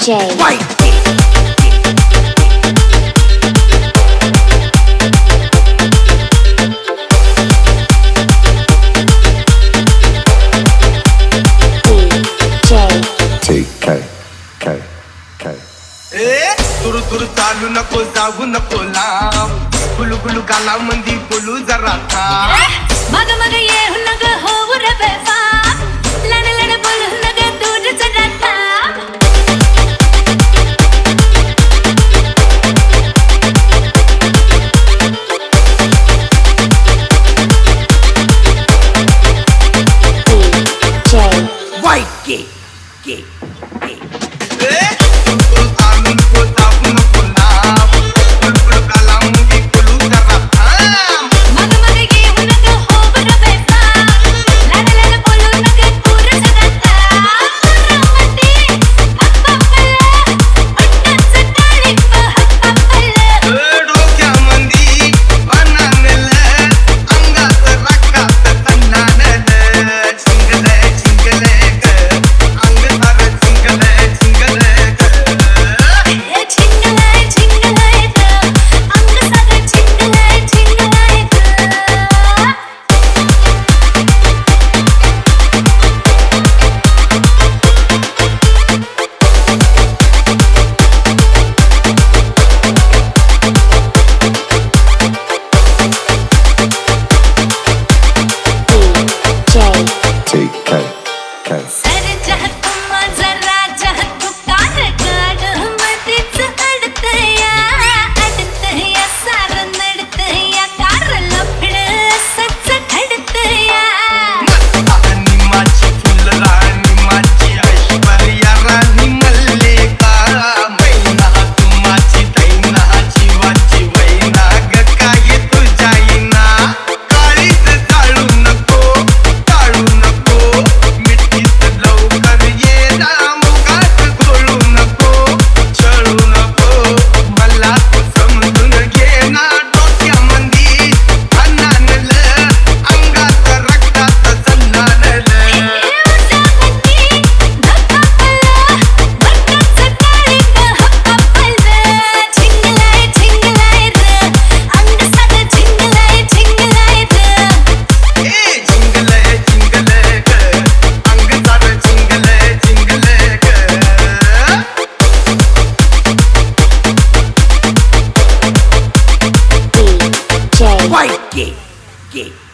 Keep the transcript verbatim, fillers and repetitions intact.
D J. Fight. Turu turu chalu nako jaau nako laam gulu gulu gala mandi bolu jara tha maga maga ye hunag ho re befa lan lan bol hunag tuj jara tha D J White Gate Gate Gate White gate, gate.